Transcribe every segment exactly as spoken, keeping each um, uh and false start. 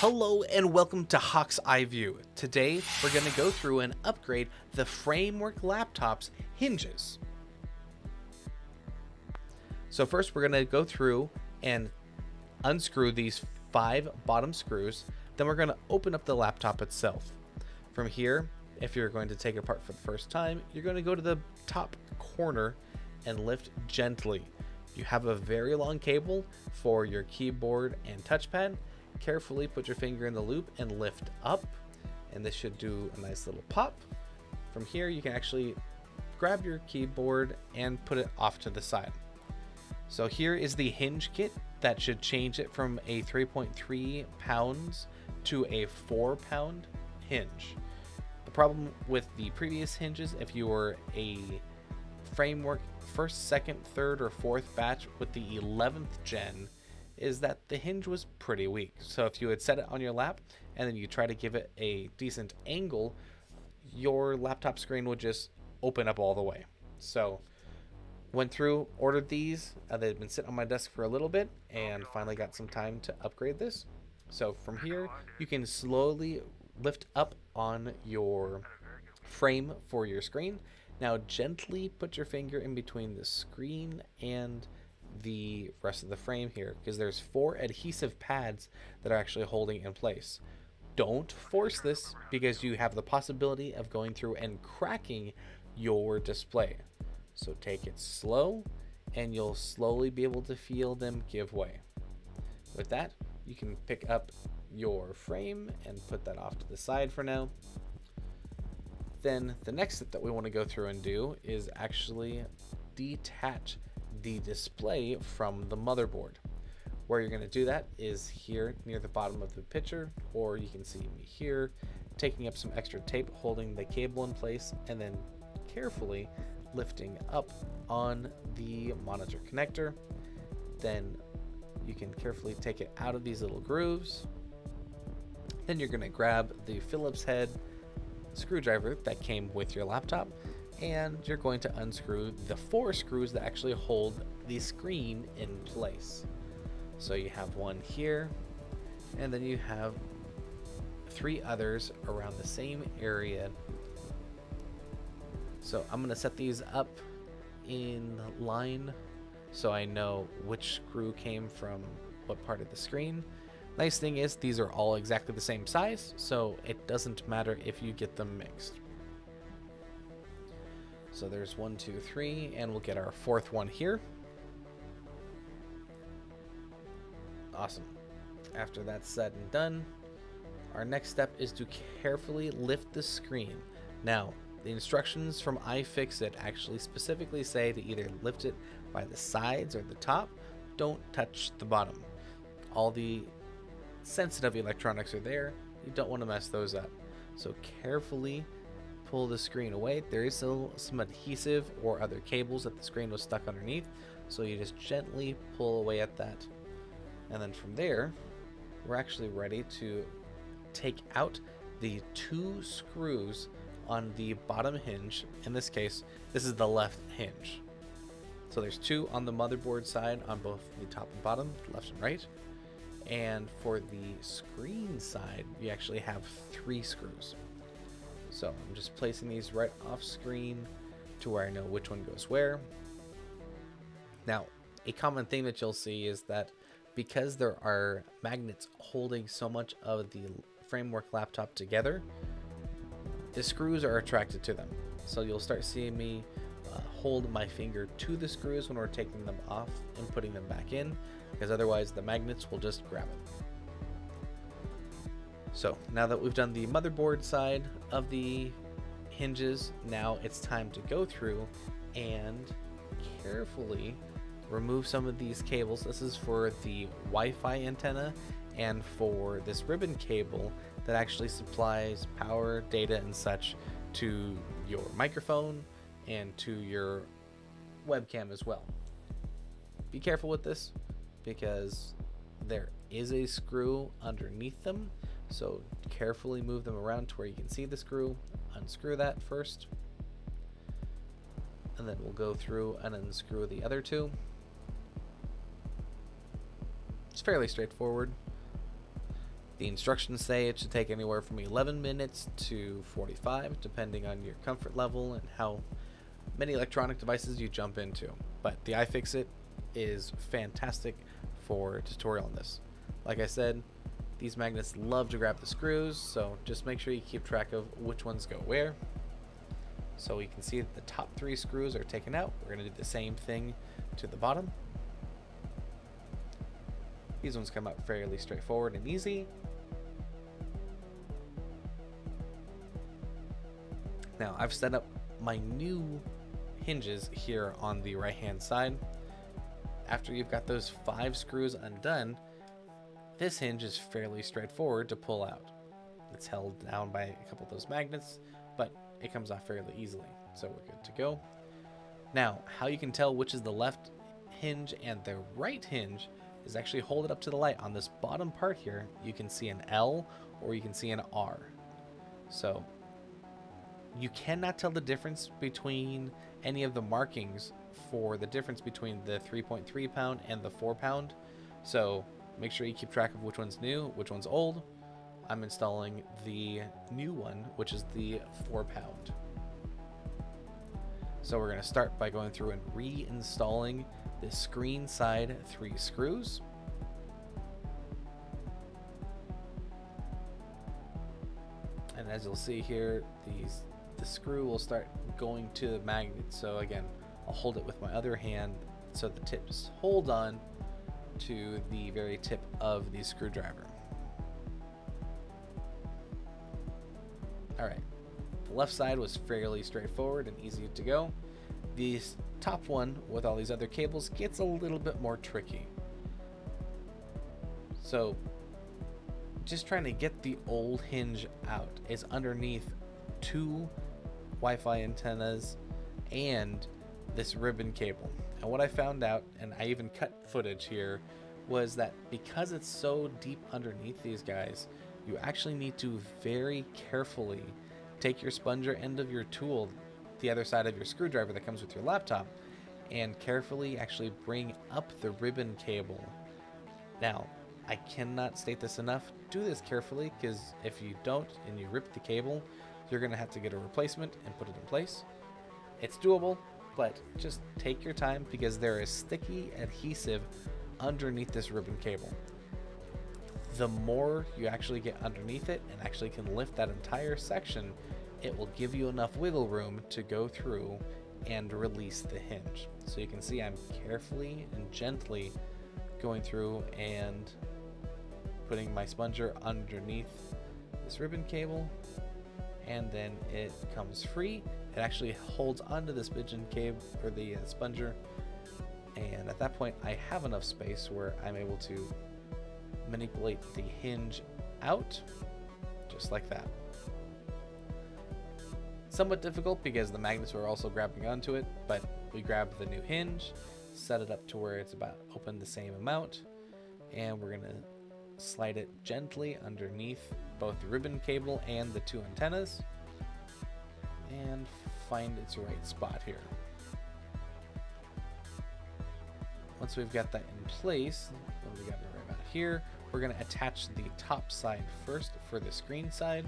Hello and welcome to Hawk's Eye View. Today, we're going to go through and upgrade the Framework Laptop's hinges. So first, we're going to go through and unscrew these five bottom screws. Then we're going to open up the laptop itself. From here, if you're going to take it apart for the first time, you're going to go to the top corner and lift gently. You have a very long cable for your keyboard and touchpad. Carefully put your finger in the loop and lift up, and this should do a nice little pop. From here, you can actually grab your keyboard and put it off to the side. So here is the hinge kit that should change it from a three point three pounds to a four pound hinge. The problem with the previous hinges, if you were a Framework first, second, third, or fourth batch with the eleventh gen, is that the hinge was pretty weak. So if you had set it on your lap and then you try to give it a decent angle, your laptop screen would just open up all the way. So went through, ordered these, uh, they've been sitting on my desk for a little bit, and finally got some time to upgrade this. So from here, you can slowly lift up on your frame for your screen. Now gently put your finger in between the screen and the rest of the frame here, because there's four adhesive pads that are actually holding in place. Don't force this, because you have the possibility of going through and cracking your display. So take it slow, and you'll slowly be able to feel them give way. With that, you can pick up your frame and put that off to the side for now. Then the next step that we want to go through and do is actually detach the display from the motherboard. Where you're going to do that is here near the bottom of the picture, or you can see me here taking up some extra tape, holding the cable in place, and then carefully lifting up on the monitor connector. Then you can carefully take it out of these little grooves. Then you're going to grab the Phillips head screwdriver that came with your laptop, and you're going to unscrew the four screws that actually hold the screen in place. So you have one here, and then you have three others around the same area. So I'm going to set these up in line so I know which screw came from what part of the screen. Nice thing is these are all exactly the same size, so it doesn't matter if you get them mixed. So there's one, two, three, and we'll get our fourth one here. Awesome. After that's said and done, our next step is to carefully lift the screen. Now, the instructions from iFixit actually specifically say to either lift it by the sides or the top, don't touch the bottom. All the sensitive electronics are there, you don't want to mess those up. So carefully pull the screen away. There is still some adhesive or other cables that the screen was stuck underneath, so you just gently pull away at that. And then from there, we're actually ready to take out the two screws on the bottom hinge. In this case, this is the left hinge. So there's two on the motherboard side on both the top and bottom, left and right. And for the screen side, you actually have three screws. So I'm just placing these right off screen to where I know which one goes where. Now, a common thing that you'll see is that because there are magnets holding so much of the Framework Laptop together, the screws are attracted to them. So you'll start seeing me uh, hold my finger to the screws when we're taking them off and putting them back in, because otherwise the magnets will just grab it. So now that we've done the motherboard side of the hinges, now it's time to go through and carefully remove some of these cables. This is for the Wi-Fi antenna and for this ribbon cable that actually supplies power, data, and such to your microphone and to your webcam as well. Be careful with this, because there is a screw underneath them. So carefully move them around to where you can see the screw. Unscrew that first, and then we'll go through and unscrew the other two. It's fairly straightforward. The instructions say it should take anywhere from eleven minutes to forty-five, depending on your comfort level and how many electronic devices you jump into. But the iFixit is fantastic for a tutorial on this. Like I said, these magnets love to grab the screws, so just make sure you keep track of which ones go where. So you can see that the top three screws are taken out. We're going to do the same thing to the bottom. These ones come out fairly straightforward and easy. Now I've set up my new hinges here on the right hand side. After you've got those five screws undone, this hinge is fairly straightforward to pull out. It's held down by a couple of those magnets, but it comes off fairly easily, so we're good to go. Now, how you can tell which is the left hinge and the right hinge is actually hold it up to the light. On this bottom part here, you can see an L or you can see an R. So you cannot tell the difference between any of the markings for the difference between the three point three pound and the four pound. So make sure you keep track of which one's new, which one's old. I'm installing the new one, which is the four pound. So we're gonna start by going through and reinstalling the screen side three screws. And as you'll see here, these the screw will start going to the magnet. So again, I'll hold it with my other hand so the tips hold on to the very tip of the screwdriver. All right, the left side was fairly straightforward and easy to go. The top one with all these other cables gets a little bit more tricky. So just trying to get the old hinge out. It's underneath two Wi-Fi antennas and this ribbon cable. And what I found out, and I even cut footage here, was that because it's so deep underneath these guys, you actually need to very carefully take your sponge or end of your tool, the other side of your screwdriver that comes with your laptop, and carefully actually bring up the ribbon cable. Now, I cannot state this enough, do this carefully, because if you don't and you rip the cable, you're gonna have to get a replacement and put it in place. It's doable, but just take your time because there is sticky adhesive underneath this ribbon cable. The more you actually get underneath it and actually can lift that entire section, it will give you enough wiggle room to go through and release the hinge. So you can see I'm carefully and gently going through and putting my sponger underneath this ribbon cable, and then it comes free. It actually holds onto the spigen cable or the uh, sponger, and at that point I have enough space where I'm able to manipulate the hinge out just like that. Somewhat difficult because the magnets were also grabbing onto it, but we grabbed the new hinge, set it up to where it's about open the same amount, and we're gonna slide it gently underneath both the ribbon cable and the two antennas and find its right spot here. Once we've got that in place, we got it right about here, we're going to attach the top side first for the screen side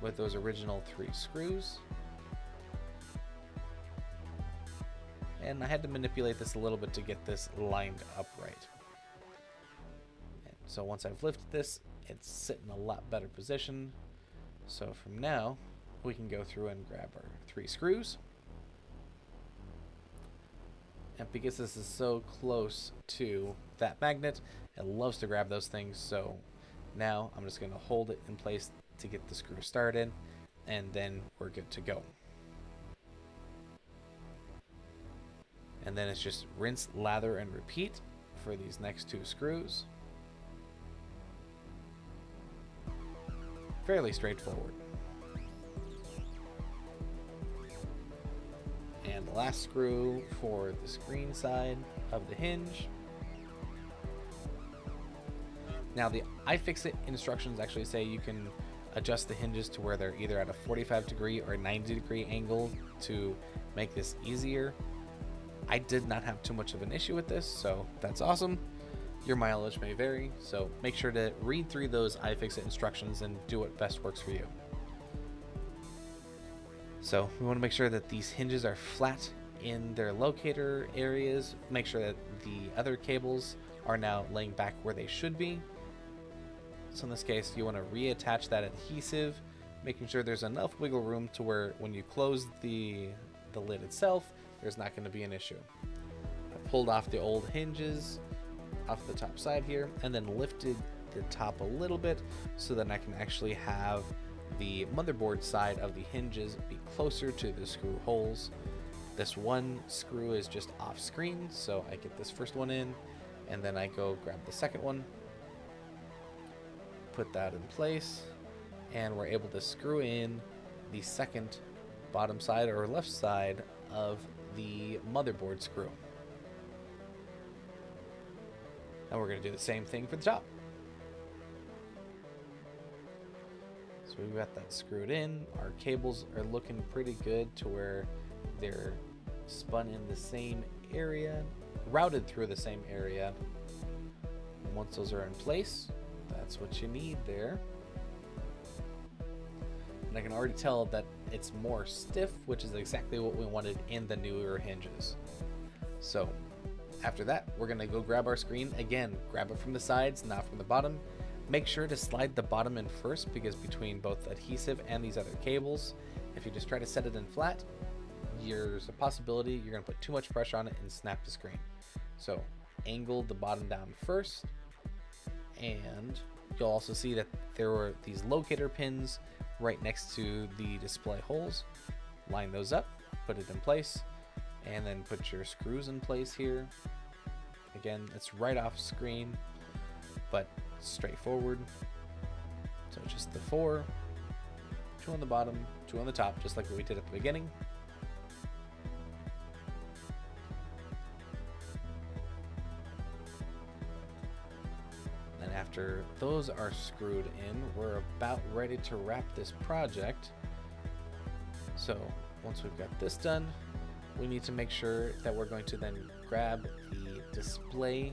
with those original three screws. And I had to manipulate this a little bit to get this lined up right. And so once I've lifted this, it's sitting in a lot better position. So from now, we can go through and grab our three screws. And because this is so close to that magnet, it loves to grab those things. So now I'm just going to hold it in place to get the screw started, and then we're good to go. And then it's just rinse, lather, and repeat for these next two screws. Fairly straightforward. And the last screw for the screen side of the hinge. Now the iFixit instructions actually say you can adjust the hinges to where they're either at a forty-five degree or ninety degree angle to make this easier. I did not have too much of an issue with this, so that's awesome. Your mileage may vary, so make sure to read through those iFixit instructions and do what best works for you. So we want to make sure that these hinges are flat in their locator areas. Make sure that the other cables are now laying back where they should be. So in this case, you want to reattach that adhesive, making sure there's enough wiggle room to where when you close the, the lid itself, there's not going to be an issue. I pulled off the old hinges off the top side here and then lifted the top a little bit so that I can actually have the motherboard side of the hinges be closer to the screw holes. This one screw is just off screen, so I get this first one in and then I go grab the second one, put that in place, and we're able to screw in the second bottom side or left side of the motherboard screw. And we're going to do the same thing for the top. So we've got that screwed in. Our cables are looking pretty good to where they're spun in the same area, routed through the same area. And once those are in place, that's what you need there. And I can already tell that it's more stiff, which is exactly what we wanted in the newer hinges. So after that, we're going to go grab our screen again, grab it from the sides, not from the bottom. Make sure to slide the bottom in first, because between both adhesive and these other cables, if you just try to set it in flat, there's a possibility you're going to put too much pressure on it and snap the screen. So angle the bottom down first, and you'll also see that there were these locator pins right next to the display holes. Line those up, put it in place, and then put your screws in place here. Again, it's right off screen, but straightforward. So just the four, two on the bottom, two on the top, just like what we did at the beginning. And after those are screwed in, we're about ready to wrap this project. So once we've got this done, we need to make sure that we're going to then grab the display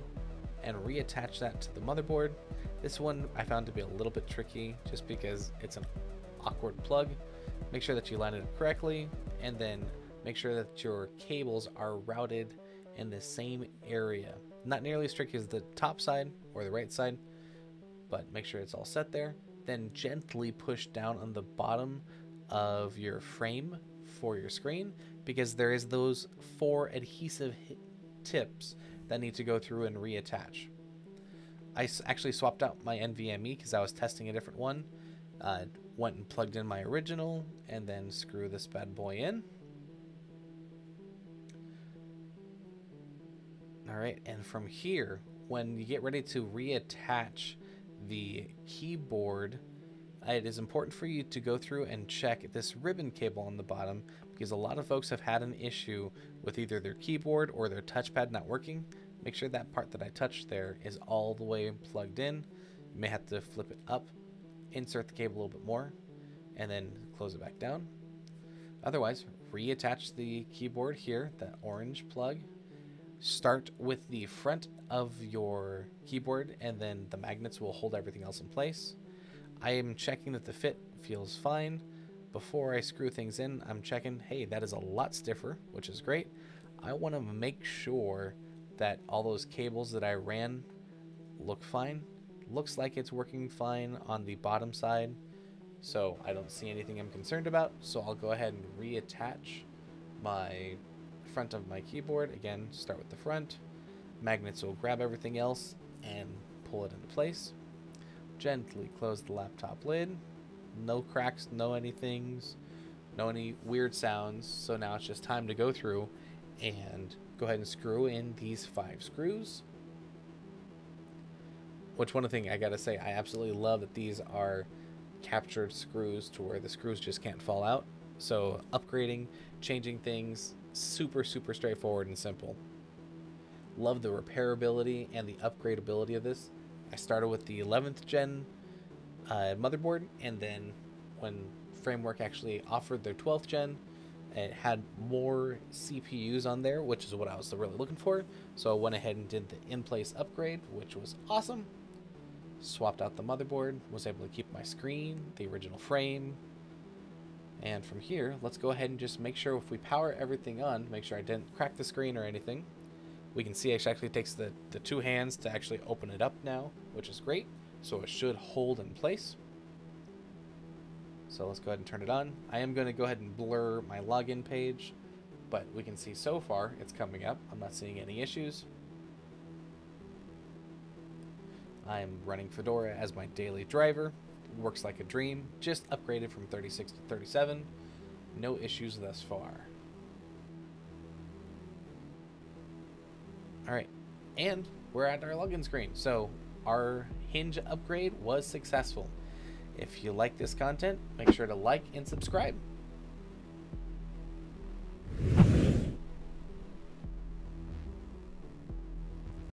and reattach that to the motherboard. This one I found to be a little bit tricky just because it's an awkward plug. Make sure that you line it up correctly, and then make sure that your cables are routed in the same area. Not nearly as tricky as the top side or the right side, but make sure it's all set there. Then gently push down on the bottom of your frame for your screen, because there is those four adhesive tips that need to go through and reattach. I actually swapped out my N V M E because I was testing a different one. Uh, went and plugged in my original and then screw this bad boy in. All right, and from here, when you get ready to reattach the keyboard, it is important for you to go through and check this ribbon cable on the bottom, because a lot of folks have had an issue with either their keyboard or their touchpad not working. Make sure that part that I touched there is all the way plugged in. You may have to flip it up, insert the cable a little bit more, and then close it back down. Otherwise, reattach the keyboard here, that orange plug. Start with the front of your keyboard, and then the magnets will hold everything else in place. I am checking that the fit feels fine. Before I screw things in, I'm checking, hey, that is a lot stiffer, which is great. I want to make sure that all those cables that I ran look fine. Looks like it's working fine on the bottom side, so I don't see anything I'm concerned about. So I'll go ahead and reattach my front of my keyboard. Again, start with the front. Magnets will grab everything else and pull it into place. Gently close the laptop lid. No cracks, no anythings, no any weird sounds. So now it's just time to go through and go ahead and screw in these five screws. Which one thing I gotta say, I absolutely love that these are captured screws to where the screws just can't fall out. So upgrading, changing things, super, super straightforward and simple. Love the repairability and the upgradability of this. I started with the eleventh gen uh, motherboard, and then when Framework actually offered their twelfth gen, It had more C P Us on there, which is what I was really looking for. So I went ahead and did the in-place upgrade, which was awesome. Swapped out the motherboard, was able to keep my screen, the original frame. And from here, let's go ahead and just make sure if we power everything on, make sure I didn't crack the screen or anything. We can see it actually takes the, the two hands to actually open it up now, which is great. So it should hold in place. So let's go ahead and turn it on. I am going to go ahead and blur my login page, but we can see so far it's coming up. I'm not seeing any issues. I'm running Fedora as my daily driver. Works like a dream. Just upgraded from thirty-six to thirty-seven. No issues thus far. All right, and we're at our login screen. So our Hinge upgrade was successful. If you like this content, make sure to like and subscribe.